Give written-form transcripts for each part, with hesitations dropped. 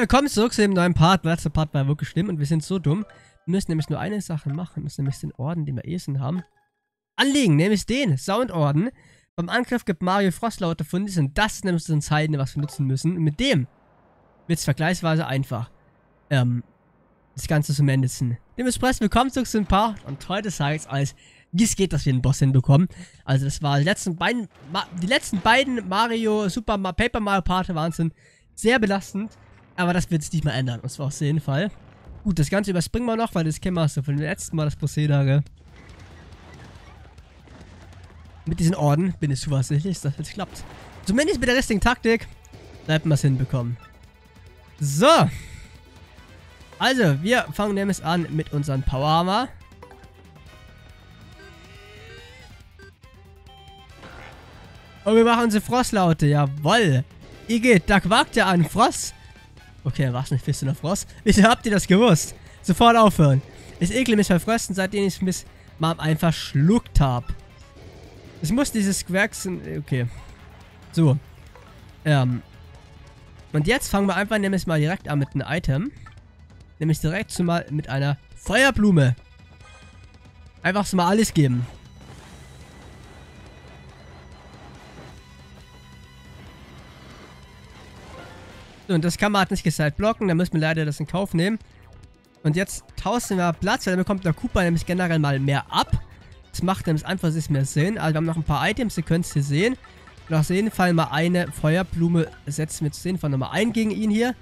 Leute, willkommen zurück zu dem neuen Part. Der letzte Part war wirklich schlimm und wir sind so dumm. Wir müssen nämlich nur eine Sache machen. Wir müssen nämlich den Orden, den wir Esen haben, anlegen. Nämlich den Soundorden. Beim Angriff gibt Mario Frostlaute von uns und das ist nämlich das Entscheidende, was wir nutzen müssen. Und mit dem wird es vergleichsweise einfach. Das Ganze zum Ende ziehen. Dementsprechend willkommen zurück zu dem Part und heute sage ich es alles, wie es geht, dass wir den Boss hinbekommen. Also das war die letzten beiden Mario Super Paper Mario Parte Wahnsinn. Sehr belastend, aber das wird sich nicht mehr ändern. Und zwar auf jeden Fall. Gut, das Ganze überspringen wir noch, weil das kennen wir so von dem letzten Mal, das Prozedere. Mit diesen Orden bin ich zuversichtlich, dass es klappt. Zumindest mit der restlichen Taktik bleibt man es hinbekommen. So. Also, wir fangen nämlich an mit unserem Powerhammer. Und wir machen unsere Frostlaute, jawoll. Ihr geht, da quakt ja an, Frost. Okay, war's nicht, bist du noch Frost? Wieso habt ihr das gewusst? Sofort aufhören. Ich ekle mich bei Frösten, seitdem ich mich mal einfach schluckt habe. Ich muss dieses Quacks. Okay. So. Und jetzt fangen wir einfach nämlich mal direkt an mit einem Item. Nämlich direkt zumal mit einer Feuerblume. Einfach so mal alles geben. So, und das kann man halt nicht gesagt blocken, da müssen wir leider das in Kauf nehmen. Und jetzt tauschen wir Platz, weil dann bekommt der Koopa nämlich generell mal mehr ab. Das macht nämlich einfach sich mehr Sinn. Also wir haben noch ein paar Items, ihr könnt es hier sehen. Und auf jeden Fall mal eine Feuerblume setzen wir zu sehen von Nummer 1 gegen ihn hier.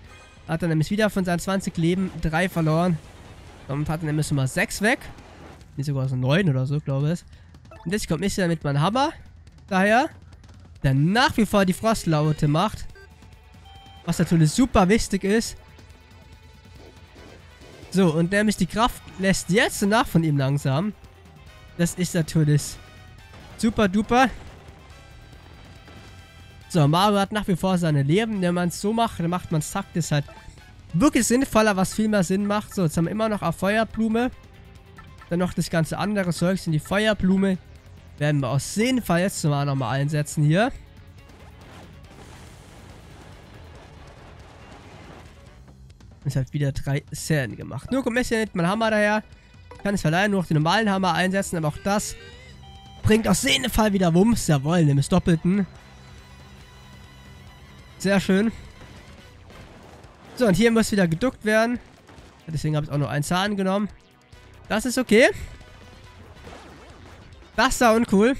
Hat er nämlich wieder von seinen 20 Leben 3 verloren. Damit hat er nämlich schon mal 6 weg. Nicht sogar so 9 oder so, glaube ich. Und jetzt kommt ich wieder mit meinem Hammer daher, der nach wie vor die Frostlaute macht. Was natürlich super wichtig ist. So, und nämlich die Kraft lässt jetzt nach von ihm langsam. Das ist natürlich super duper. So, Mario hat nach wie vor seine Leben. Wenn man es so macht, dann macht man es taktisch halt wirklich sinnvoller, was viel mehr Sinn macht. So, jetzt haben wir immer noch eine Feuerblume. Dann noch das ganze andere Zeug. Die Feuerblume werden wir aus jeden Fall jetzt nochmal einsetzen hier. Ich habe wieder 3 Szenen gemacht. Nur kommt hier nicht mein Hammer daher. Ich kann es leider nur noch den normalen Hammer einsetzen, aber auch das bringt auf jeden Fall wieder Wumms. Jawohl, nämlich Doppelten. Sehr schön. So, und hier muss wieder geduckt werden. Deswegen habe ich auch nur einen Zahn genommen. Das ist okay. Das sah uncool.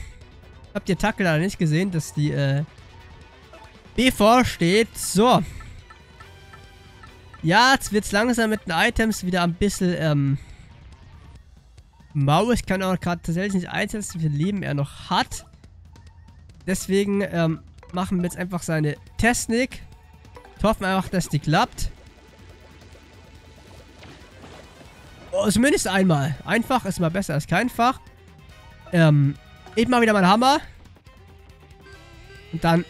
Habt ihr Tackle leider nicht gesehen, dass die B vorsteht. So. Ja, jetzt wird es langsam mit den Items wieder ein bisschen, mau. Ich kann auch gerade tatsächlich nicht einsetzen, wie viel Leben er noch hat. Deswegen, machen wir jetzt einfach seine Technik. Hoffen einfach, dass die klappt. Oh, zumindest einmal. Einfach ist mal besser als keinfach. Ich mal wieder meinen Hammer. Und dann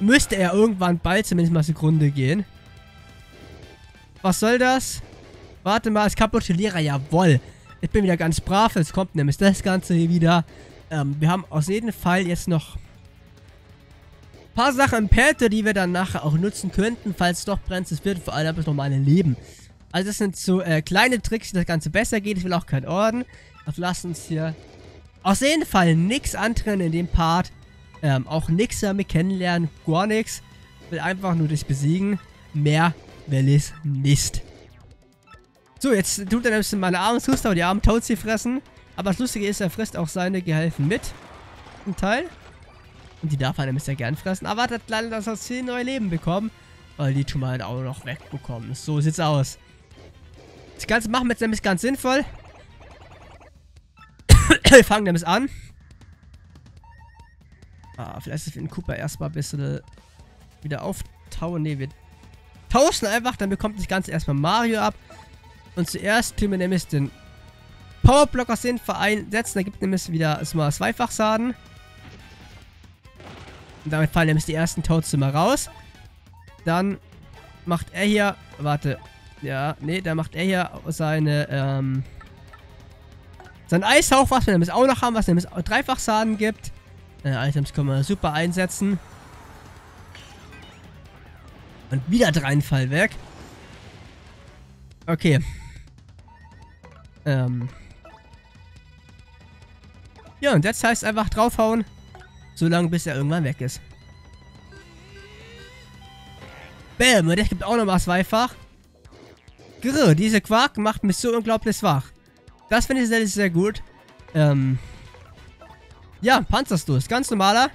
müsste er irgendwann bald zumindest mal zugrunde gehen. Was soll das? Warte mal, es kaputulierer, jawohl. Ich bin wieder ganz brav, jetzt kommt nämlich das Ganze hier wieder. Wir haben auf jeden Fall jetzt noch ein paar Sachen im Petto, die wir dann nachher auch nutzen könnten, falls doch brennt es wird. Vor allem habe ich noch meine Leben. Also das sind so kleine Tricks, die das Ganze besser geht. Ich will auch keinen Orden. Also lasst uns hier auf jeden Fall nichts antrennen in dem Part. Auch nichts damit kennenlernen, gar nichts. Ich will einfach nur dich besiegen. Mehr will es nicht. So, jetzt tut er ein bisschen meine armen Schuster, aber die armen Toads hier fressen. Aber das Lustige ist, er frisst auch seine Gehelfen mit. Ein Teil. Und die darf er nämlich sehr gern fressen. Aber hat leider das aus 10 neue Leben bekommen. Weil die tun wir halt auch noch wegbekommen. So sieht's aus. Das Ganze machen wir jetzt nämlich ganz sinnvoll. Wir fangen nämlich an. Ah, vielleicht ist für den Koopa erstmal ein bisschen wieder auftauen. Ne, wir tauschen einfach, dann bekommt das Ganze erstmal Mario ab. Und zuerst tun wir nämlich den Powerblock aus den Verein setzen. Da gibt nämlich wieder erstmal zweifach Schaden. Und damit fallen nämlich die ersten Toadzimmer raus. Dann macht er hier. Warte. Ja, nee, dann macht er hier seine, sein Eishauch, was wir nämlich auch noch haben, was nämlich auch dreifach Schaden gibt. Items können wir super einsetzen. Und wieder drei Fall weg. Okay. Ja, und jetzt heißt es einfach draufhauen, solange bis er irgendwann weg ist. Bäm, und der gibt auch nochmal zweifach. Grr, diese Quark macht mich so unglaublich wach. Das finde ich sehr, sehr gut. Ja, Panzerstoß, ganz normaler.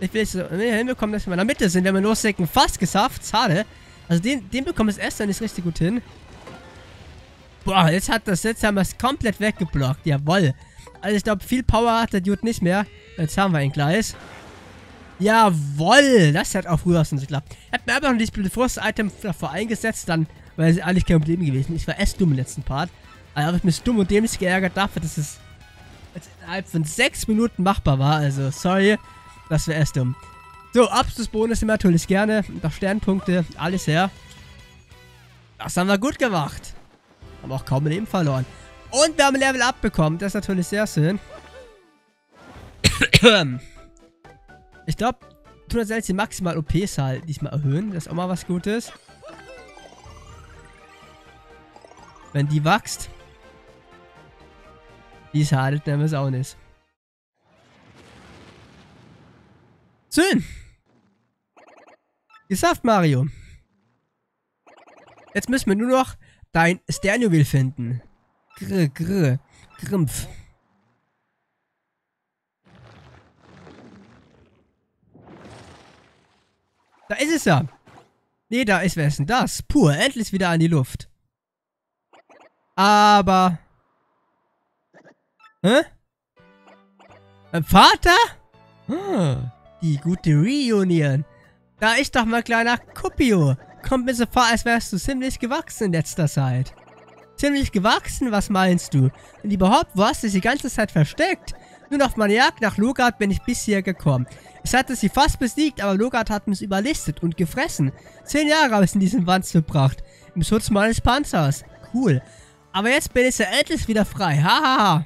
Ich will jetzt hinbekommen, dass wir in der Mitte sind, wenn wir losdecken. Fast geschafft, schade. Also den bekommt das Essen nicht richtig gut hin. Boah, jetzt haben wir es komplett weggeblockt. Jawoll. Also ich glaube, viel Power hat der Dude nicht mehr. Jetzt haben wir ihn gleich. Jawoll. Das hat auch früher schon geklappt. Hätten wir einfach noch dieses blöde Frust-Item davor eingesetzt, dann wäre es eigentlich kein Problem gewesen. Ich war echt dumm im letzten Part. Also habe ich mich dumm und dämlich geärgert dafür, dass es innerhalb von 6 Minuten machbar war. Also, sorry. Das wäre erst dumm. So, Abschlussbonus immer natürlich gerne. Noch Sternpunkte, alles her. Das haben wir gut gemacht. Haben auch kaum ein Leben verloren. Und wir haben ein Level Up bekommen. Das ist natürlich sehr schön. Ich glaube, tun wir selbst die maximal OP-Zahl diesmal erhöhen. Das ist auch mal was Gutes. Wenn die wächst. Die schadet nämlich auch nicht. Schön. Geschafft, Mario. Jetzt müssen wir nur noch dein Sternjuwel finden. Grr, grr, grimpf. Da ist es ja. Nee, da ist wer ist denn das? Puh, endlich wieder an die Luft. Aber... Hä? Vater? Hm. Die gute Reunion. Da ist doch mal kleiner Kuppio. Kommt mir so vor, als wärst du ziemlich gewachsen in letzter Zeit. Ziemlich gewachsen? Was meinst du? Und überhaupt warst du die ganze Zeit versteckt. Nun auf meiner Jagd nach Logard bin ich bis hier gekommen. Ich hatte sie fast besiegt, aber Logard hat mich überlistet und gefressen. 10 Jahre habe ich in diesem Wanz verbracht. Im Schutz meines Panzers. Cool. Aber jetzt bin ich ja endlich wieder frei. Hahaha.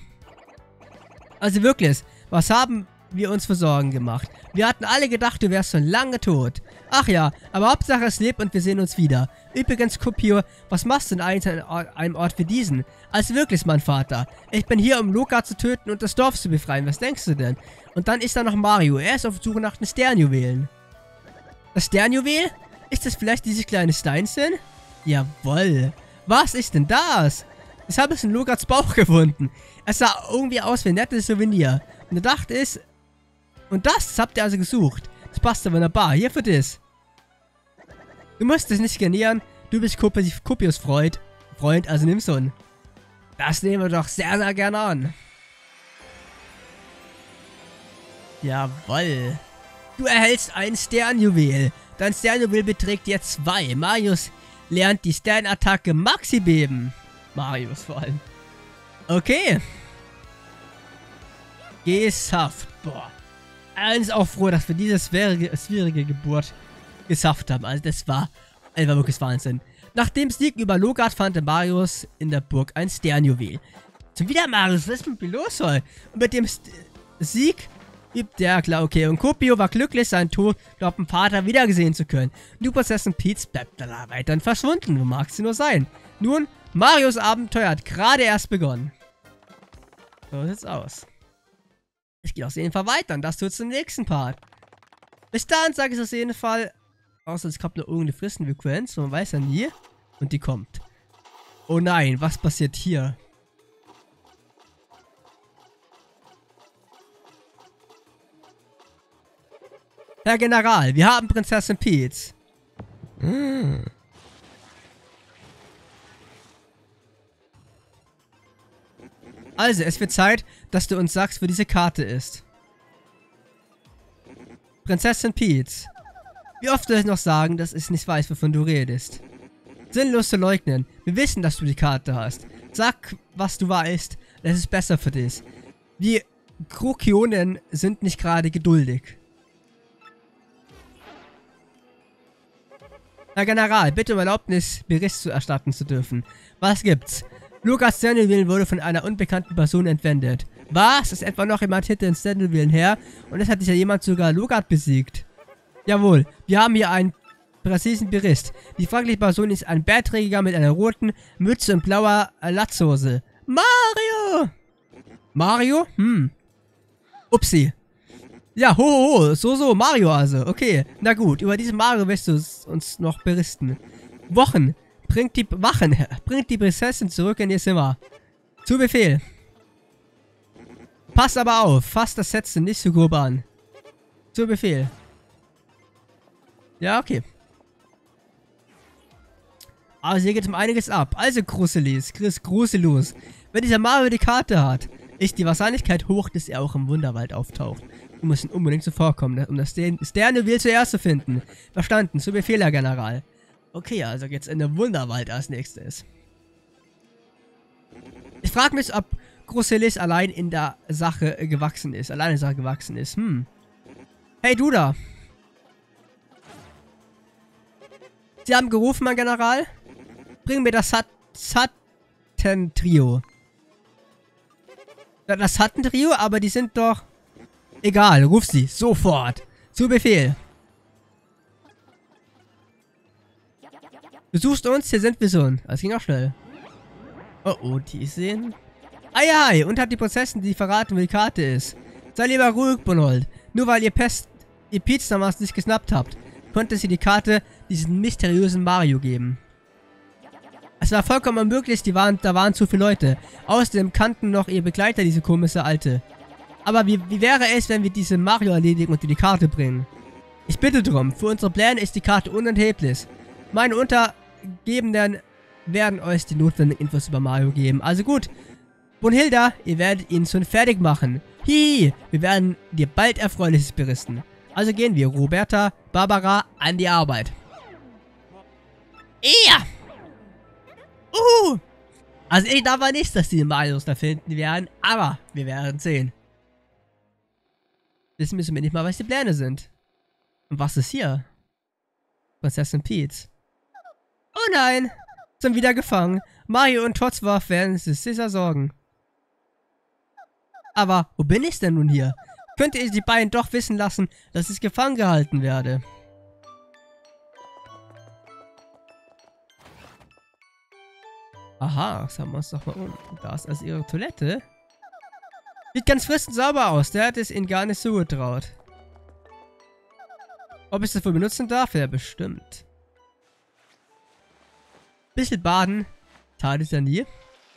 Also wirklich, was haben wir uns für Sorgen gemacht? Wir hatten alle gedacht, du wärst schon lange tot. Ach ja, aber Hauptsache es lebt und wir sehen uns wieder. Übrigens, Kuppio, was machst du in einem Ort wie diesen? Also wirklich, mein Vater. Ich bin hier, um Logard zu töten und das Dorf zu befreien. Was denkst du denn? Und dann ist da noch Mario. Er ist auf der Suche nach den Sternjuwelen. Das Sternjuwel? Ist das vielleicht dieses kleine Steinchen? Jawoll. Was ist denn das? Ich habe es in Logards Bauch gefunden. Es sah irgendwie aus wie ein nettes Souvenir. Und da dachte ich... Und das habt ihr also gesucht. Das passt aber wunderbar. Hier für dich. Du musst dich nicht skanieren. Du bist Kuppios Freund. Also nimm so einen. Das nehmen wir doch sehr, sehr gerne an. Jawoll. Du erhältst ein Sternjuwel. Dein Sternjuwel beträgt jetzt 2. Marius lernt die Sternattacke Maxi-Beben. Marius vor allem. Okay. Geschafft. Boah. Ich bin auch froh, dass wir diese schwierige Geburt geschafft haben. Also das war wirklich Wahnsinn. Nach dem Sieg über Logard fand Marius in der Burg ein Sternjuwel. Schon wieder Marius, was ist mit mir los soll? Und mit dem Sieg übt der klar, okay. Und Kuppio war glücklich, seinen toten Vater wiedergesehen zu können. Nur Prinzessin Peach bleibt da weiterhin verschwunden. Wo mag sie nur sein? Nun, Marius Abenteuer hat gerade erst begonnen. So sieht's aus. Es geht auf jeden Fall weiter und das tut's im nächsten Part. Bis dann sage ich auf jeden Fall, außer es kommt noch irgendeine Fristensequenz, man weiß ja nie. Und die kommt. Oh nein, was passiert hier? Herr General, wir haben Prinzessin Peach. Hm. Also, es wird Zeit, dass du uns sagst, wo diese Karte ist. Prinzessin Peach. Wie oft soll ich noch sagen, dass ich nicht weiß, wovon du redest? Sinnlos zu leugnen. Wir wissen, dass du die Karte hast. Sag, was du weißt. Das ist besser für dich. Die Krokionen sind nicht gerade geduldig. Herr General, bitte um Erlaubnis, Bericht zu erstatten zu dürfen. Was gibt's? Lukas Sternjuwelen wurde von einer unbekannten Person entwendet. Was? Ist etwa noch jemand hinter den Sternjuwelen her? Und es hat sich ja jemand sogar Logard besiegt. Jawohl, wir haben hier einen präzisen Bericht. Die fragliche Person ist ein Bärträger mit einer roten Mütze und blauer Latzhose. Mario! Mario? Upsi. Ja, ho, ho, so, Mario also. Okay, na gut, über diesen Mario wirst du uns noch berichten. Wochen. Bringt die Prinzessin zurück in ihr Zimmer. Zu Befehl. Passt aber auf, fasst das Setzen nicht zu grob an. Zu Befehl. Ja, okay. Aber hier geht um einiges ab. Also, Gruselos. Wenn dieser Mario die Karte hat, ist die Wahrscheinlichkeit hoch, dass er auch im Wunderwald auftaucht. Wir müssen unbedingt zuvor kommen, um das Sternenwild zuerst zu finden. Verstanden, zu Befehl, Herr General. Okay, also geht's in den Wunderwald als nächstes. Ich frage mich, ob Gruselis allein in der Sache gewachsen ist. Hey, du da. Sie haben gerufen, mein General. Bring mir das Satten-Trio. Das Satten-Trio, aber die sind doch... Egal, ruf sie sofort. Zu Befehl. Du suchst uns, hier sind wir schon. Das ging auch schnell. Oh, oh, die sehen. Ei, und hat die Prinzessin, die verraten, wo die Karte ist. Sei lieber ruhig, Bonold. Nur weil ihr Pizza damals nicht geschnappt habt, konnte sie die Karte diesem mysteriösen Mario geben. Es war vollkommen unmöglich, da waren zu viele Leute. Außerdem kannten noch ihr Begleiter diese komische Alte. Aber wie wäre es, wenn wir diesen Mario erledigen und dir die Karte bringen? Ich bitte drum, für unsere Pläne ist die Karte unentbehrlich. Meine Untergebenen werden euch die notwendigen Infos über Mario geben. Also gut, Brunhilda, ihr werdet ihn schon fertig machen. Hihi, wir werden dir bald Erfreuliches berichten. Also gehen wir, Roberta, Barbara, an die Arbeit. Ja! Also ich glaube nicht, dass die Marios da finden werden, aber wir werden sehen. Wissen müssen wir nicht mal, was die Pläne sind. Und was ist hier? Prinzessin Peach. Oh nein! Sind wieder gefangen. Mario und Totzwurf werden sich sicher sorgen. Aber wo bin ich denn nun hier? Könnte ich die beiden doch wissen lassen, dass ich gefangen gehalten werde? Aha, schauen wir uns doch mal um. Da ist also ihre Toilette. Sieht ganz frisch und sauber aus. Der hat es ihnen gar nicht so getraut. Ob ich das wohl benutzen darf? Ja, bestimmt. Bisschen baden. Tat ist ja nie.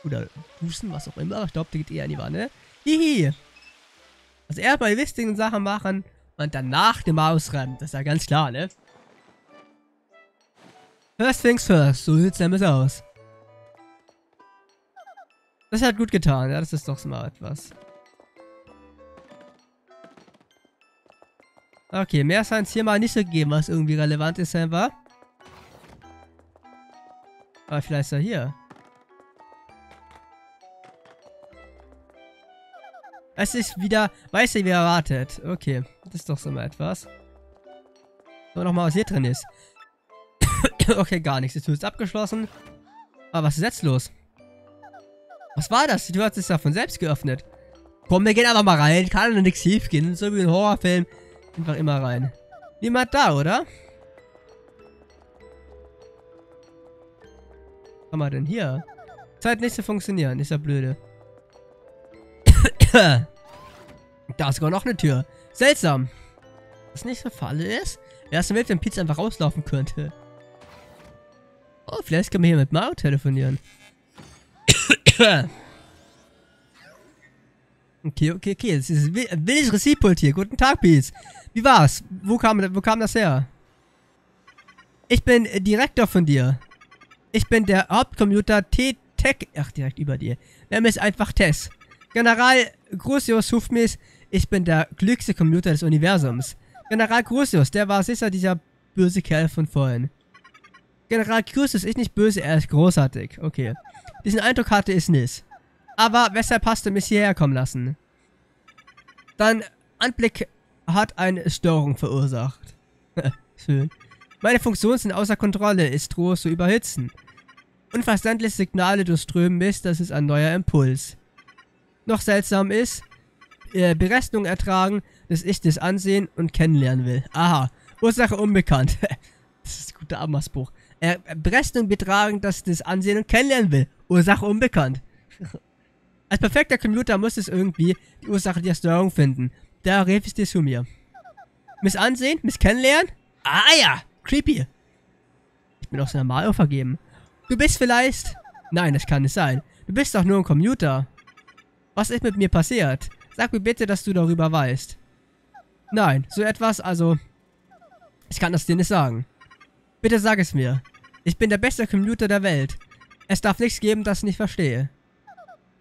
Oder duschen, was auch immer. Aber ich glaube, der geht eher in die Wanne. Hihi. Also erst mal die wichtigen Sachen machen und danach dem Maus rennen. Das ist ja ganz klar, ne? First things first. So sieht es nämlich aus. Das hat gut getan. Ja, das ist doch smart was. Okay, mehr scheint es hier mal nicht so gegeben, was irgendwie relevant ist, einfach. Aber vielleicht ist er hier. Es ist wieder, weiß ich, wie erwartet. Okay, das ist doch so mal etwas. Schauen wir nochmal, was hier drin ist. Okay, gar nichts. Die Tür ist abgeschlossen. Aber was ist jetzt los? Was war das? Die Tür hat sich ja von selbst geöffnet. Komm, wir gehen einfach mal rein. Kann doch nichts schief gehen. So wie ein Horrorfilm. Einfach immer rein. Niemand da, oder? Was haben wir denn hier? Zeit nicht zu funktionieren, ist ja blöde. Da ist sogar noch eine Tür. Seltsam. Was nicht so Falle ist, wäre es damit, wenn Pizza einfach rauslaufen könnte. Oh, vielleicht können wir hier mit Mario telefonieren. Okay. Das ist ein williges Rezippult hier. Guten Tag, Peach. Wie war's? Wo kam das her? Ich bin Direktor von dir. Ich bin der Hauptcomputer T-Tech. Ach, direkt über dir. Nenn mich einfach Tess. General Crucius ruft mich. Ich bin der glücklichste Computer des Universums. General Crucius, der war sicher dieser böse Kerl von vorhin. General Crucius ist nicht böse, er ist großartig. Okay. Diesen Eindruck hatte ich nicht. Aber weshalb hast du mich hierher kommen lassen? Dein Anblick hat eine Störung verursacht. Schön. Meine Funktionen sind außer Kontrolle. Ich drohe zu überhitzen. Unverständliche Signale durchströmen mich. Das ist ein neuer Impuls. Noch seltsam ist, Berechnung ertragen, dass ich das ansehen und kennenlernen will. Aha. Ursache unbekannt. Das ist ein guter Abmaßbuch. Berechnung betragen, dass das Ansehen und kennenlernen will. Ursache unbekannt. Als perfekter Computer muss es irgendwie die Ursache der Störung finden. Da rief es dir zu mir. Miss Ansehen? Miss Kennenlernen? Ah ja! Creepy! Ich bin auch so normal vergeben. Du bist vielleicht... Nein, das kann nicht sein. Du bist doch nur ein Computer. Was ist mit mir passiert? Sag mir bitte, dass du darüber weißt. Nein, so etwas, also... Ich kann das dir nicht sagen. Bitte sag es mir. Ich bin der beste Computer der Welt. Es darf nichts geben, das ich nicht verstehe.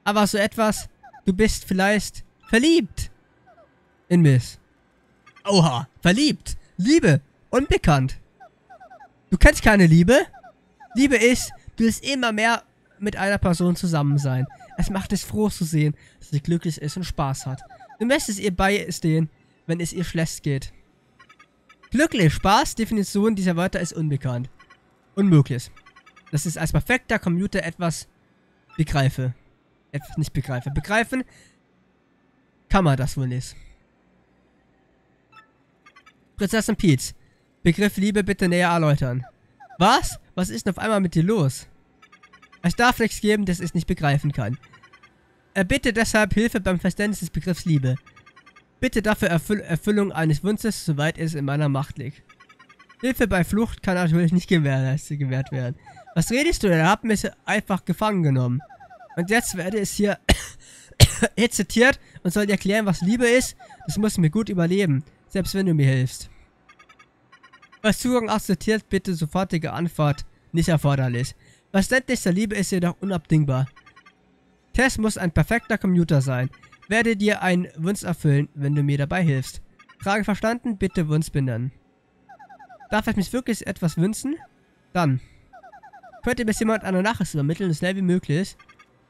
Aber so etwas... Du bist vielleicht... Verliebt! In Miss. Oha, verliebt! Liebe! Unbekannt! Du kennst keine Liebe? Liebe ist... Du willst immer mehr mit einer Person zusammen sein. Es macht es froh zu sehen, dass sie glücklich ist und Spaß hat. Du möchtest ihr beistehen, wenn es ihr schlecht geht. Glücklich, Spaß, Definition dieser Wörter ist unbekannt. Unmöglich. Das ist als perfekter Computer etwas begreife. Etwas nicht begreife. Begreifen kann man das wohl nicht. Prinzessin Peach. Begriff Liebe bitte näher erläutern. Was? Was ist denn auf einmal mit dir los? Es darf nichts geben, das ich nicht begreifen kann. Erbitte deshalb Hilfe beim Verständnis des Begriffs Liebe. Bitte dafür Erfüllung eines Wunsches, soweit es in meiner Macht liegt. Hilfe bei Flucht kann natürlich nicht gewährt werden. Was redest du denn? Er hat mich einfach gefangen genommen. Und jetzt werde ich hier zitiert und soll dir erklären, was Liebe ist. Das muss ich mir gut überleben, selbst wenn du mir hilfst. Was Zugang akzeptiert, bitte sofortige Antwort. Nicht erforderlich. Verständnis der Liebe ist jedoch unabdingbar. Tess muss ein perfekter Computer sein. Werde dir einen Wunsch erfüllen, wenn du mir dabei hilfst. Frage verstanden? Bitte Wunsch benennen. Darf ich mich wirklich etwas wünschen? Dann. Könnte bis jemand eine Nachricht übermitteln, so schnell wie möglich?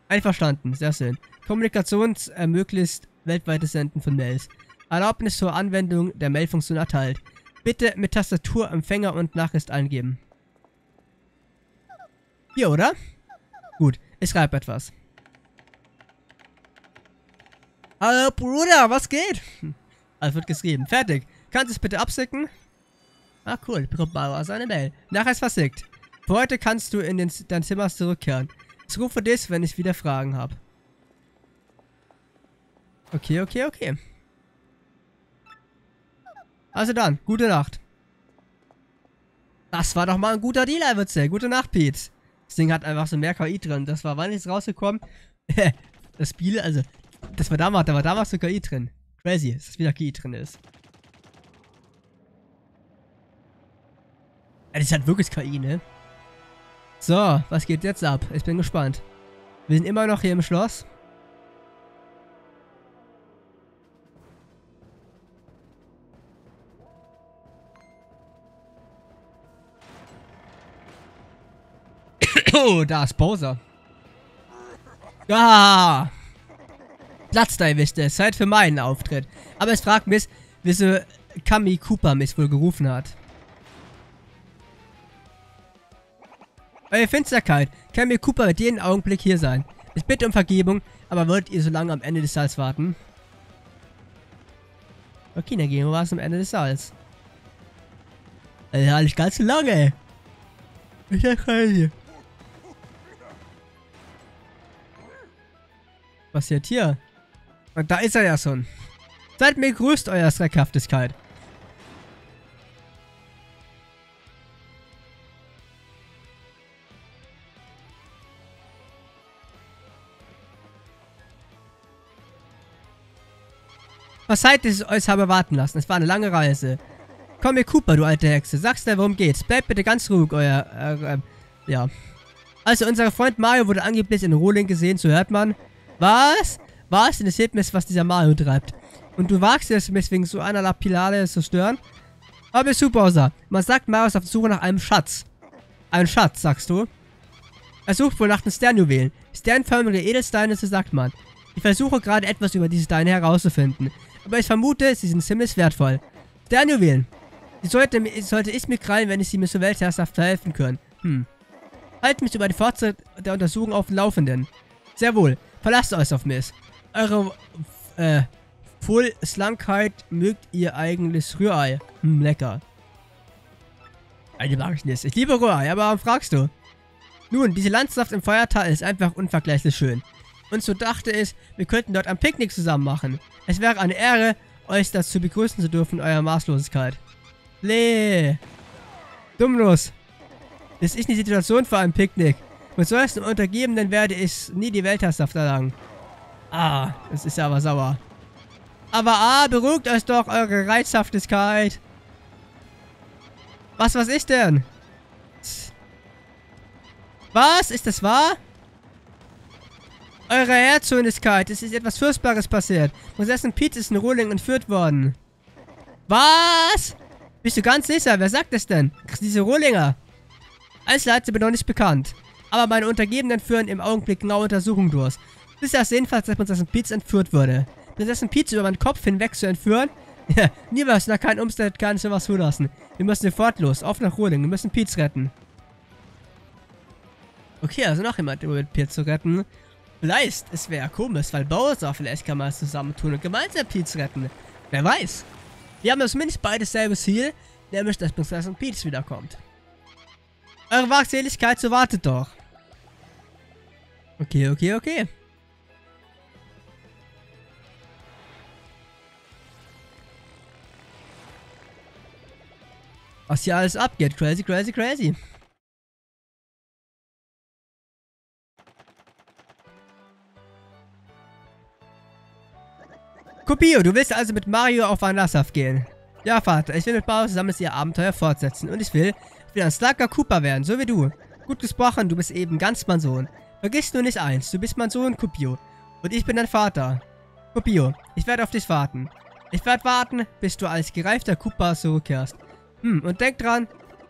Einverstanden. Sehr schön. Kommunikations ermöglicht weltweites Senden von Mails. Erlaubnis zur Anwendung der Mailfunktion erteilt. Bitte mit Tastatur, Empfänger und Nachricht eingeben. Hier, oder? Gut, ich schreibe etwas. Hallo, Bruder, was geht? Alles wird geschrieben. Fertig. Kannst du es bitte abschicken? Ah, cool. Bekommt Mara seine Mail. Nachher ist versickt. Für heute kannst du in dein Zimmer zurückkehren. Ich rufe dich, wenn ich wieder Fragen habe. Okay, okay, okay. Also dann, gute Nacht. Das war doch mal ein guter Deal, Albertze. Gute Nacht, Pete. Das Ding hat einfach so mehr KI drin. Das war wann ist rausgekommen? Das Spiel, also, da war damals so KI drin. Crazy, dass wieder KI drin ist. Das ist halt wirklich KI, ne? So, was geht jetzt ab? Ich bin gespannt. Wir sind immer noch hier im Schloss. Oh, da ist Bowser. Ah! Platz da erwischt, es Zeit für meinen Auftritt. Aber es fragt mich, wieso Kami Koopa mich wohl gerufen hat. Eure Finsterkeit, Kami Koopa wird jeden Augenblick hier sein. Ich bitte um Vergebung, aber wollt ihr so lange am Ende des Saals warten? Okay, dann gehen wir was am Ende des Saals. Ja, nicht ganz so lange. Ich erkenne. Was passiert hier? Und da ist er ja schon. Seid mir grüßt, euer Schreckhaftigkeit. Was seid ihr, euch habe warten lassen? Es war eine lange Reise. Komm hier, Koopa, du alte Hexe. Sag's dir, worum geht's. Bleibt bitte ganz ruhig, euer... ja. Also, unser Freund Mario wurde angeblich in Rohling gesehen, so hört man... Was? Was? Denn es hilft mir, was dieser Mario treibt. Und du wagst es, mich wegen so einer Lapilade zu stören? Aber zu, Bowser. Man sagt, Mario ist auf der Suche nach einem Schatz. Ein Schatz, sagst du? Er sucht wohl nach den Sternjuwelen. Sternförmige Edelsteine, so sagt man. Ich versuche gerade etwas über diese Steine herauszufinden. Aber ich vermute, sie sind ziemlich wertvoll. Sternjuwelen. Sollte ich mir krallen, wenn ich sie mir zur Weltherrschaft verhelfen können. Halt mich über die Fortschritt der Untersuchung auf den Laufenden. Sehr wohl. Verlasst euch auf mich. Eure Vollslankheit mögt ihr eigentlich Rührei. Lecker. Also mag ich nicht. Ich liebe Rohr, ja, aber warum fragst du? Nun, diese Landschaft im Feuertal ist einfach unvergleichlich schön. Und so dachte ich, wir könnten dort ein Picknick zusammen machen. Es wäre eine Ehre, euch das zu begrüßen zu dürfen, eurer Maßlosigkeit. Lee! Dummlos! Das ist nicht die Situation für ein Picknick. Mit solchen Untergebenen werde ich nie die Weltherrschaft erlangen. Ah, das ist ja aber sauer. Aber ah, beruhigt euch doch, eure Reizhaftigkeit. Was ich denn? Was? Ist das wahr? Eure Herzhaftigkeit, es ist etwas Fürchtbares passiert. Prinzessin Peach ist in Rohling entführt worden. Was? Bist du ganz sicher? Wer sagt das denn? Diese Rohlinger. Als Leiter bin noch nicht bekannt. Aber meine Untergebenen führen im Augenblick genaue Untersuchungen durch. Bis das jedenfalls, dass Prinzessin Peach entführt wurde. Prinzessin Peach über meinen Kopf hinweg zu entführen? Ja, niemals, nach keinem Umstand kann ich sowas zulassen. Wir müssen sofort los, auf nach Rohling, wir müssen Peach retten. Okay, also noch jemand, um Peach zu retten. Vielleicht, es wäre komisch, weil Bowser, vielleicht kann man es zusammentun und gemeinsam Peach retten. Wer weiß. Wir haben zumindest beide dasselbe Ziel, nämlich, dass Prinzessin Peach wiederkommt. Eure Wachseligkeit, so wartet doch. Okay. Was hier alles abgeht. Crazy. Kopio, du willst also mit Mario auf Wanderschaft gehen? Ja, Vater, ich will mit Mario zusammen ihr Abenteuer fortsetzen. Und ich will ein starker Koopa werden, so wie du. Gut gesprochen, du bist eben ganz mein Sohn. Vergiss nur nicht eins, du bist mein Sohn, Kopio. Und ich bin dein Vater. Kopio, ich werde auf dich warten. Ich werde warten, bis du als gereifter Koopa zurückkehrst. Und denk dran,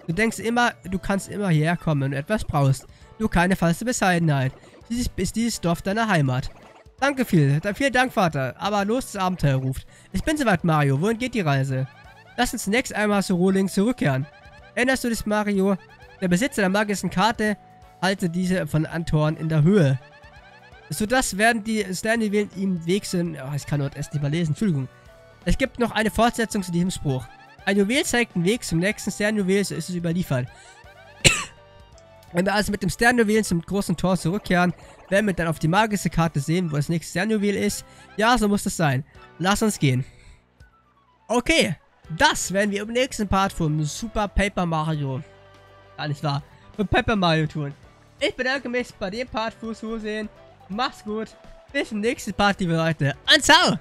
du denkst immer, du kannst immer hierher kommen, wenn du etwas brauchst. Nur keine falsche Bescheidenheit. Dies ist dieses Dorf deine Heimat. Danke viel, vielen Dank, Vater. Aber los, das Abenteuer ruft. Ich bin soweit, Mario. Wohin geht die Reise? Lass uns nächstes einmal zu Rohling zurückkehren. Erinnerst du dich, Mario? Der Besitzer der magischen Karte halte diese von Antoren in der Höhe. Sodass werden die Sternjuwelen ihm weg sind. Oh, ich kann dort erst nicht mal lesen, Entschuldigung. Es gibt noch eine Fortsetzung zu diesem Spruch. Ein Juwel zeigt den Weg zum nächsten Sternjuwel, so ist es überliefert. Wenn wir also mit dem Sternjuwel zum großen Tor zurückkehren, werden wir dann auf die magische Karte sehen, wo das nächste Sternjuwel ist. Ja, so muss das sein. Lass uns gehen. Okay, das werden wir im nächsten Part vom Super Paper Mario. Gar nicht wahr. Vom Paper Mario tun. Ich bedanke mich bei dem Part fürs Zusehen. Macht's gut. Bis zum nächsten Part, liebe Leute. Und ciao!